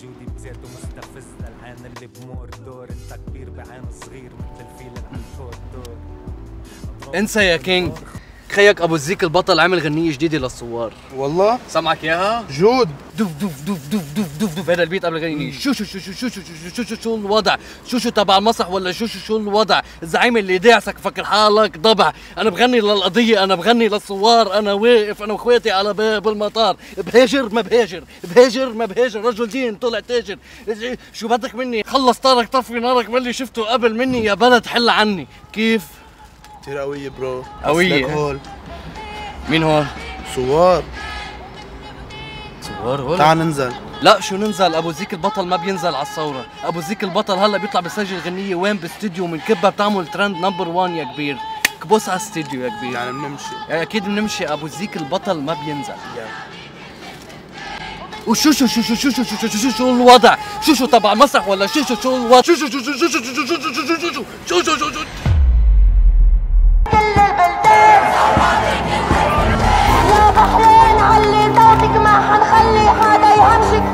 وجودي بذاته مستفز للعين اللي بموردور. انت كبير بعين صغير مثل الفيل العنكور دور. انسى يا كينج، خيك ابو الزيك البطل عامل غنيه جديده للصوار. والله سمعك اياها جود. دوف دوف دوف دوف دوف دوف دوف، هذا البيت قبل الغنيه. شو شو شو شو شو شو شو شو شو الوضع؟ شو شو تبع المسرح ولا شو شو شو الوضع؟ الزعيم اللي داعسك فكر حالك ضبع. انا بغني للقضيه، انا بغني للصوار، انا واقف انا واخواتي على باب المطار. بهاجر ما بهاجر، بهاجر ما بهاجر، رجل دين طلع تاجر. شو بدك مني؟ خلص طارك طفي نارك من اللي شفته قبل مني. يا بلد حل عني. كيف؟ كتير قوية برو، قوية. هول مين هول؟ صوار. صوار هول؟ تعال ننزل. لا شو ننزل، ابو زيك البطل ما بينزل على الثورة. ابو زيك البطل هلا بيطلع بيسجل غنية وين باستديو من كبها بتعمل ترند نمبر 1 يا كبير. كبوس على استديو يا كبير. يعني بنمشي؟ يعني اكيد بنمشي، ابو زيك البطل ما بينزل. وشو شو شو شو شو شو شو شو شو الوضع؟ شو شو تبع مسرح ولا شو شو شو الوضع؟ شو شو شو شو شو شو شو شو شو شو شو شو شو يا بحرين علي ذاتك، ما حنخلي حدا يهمشك.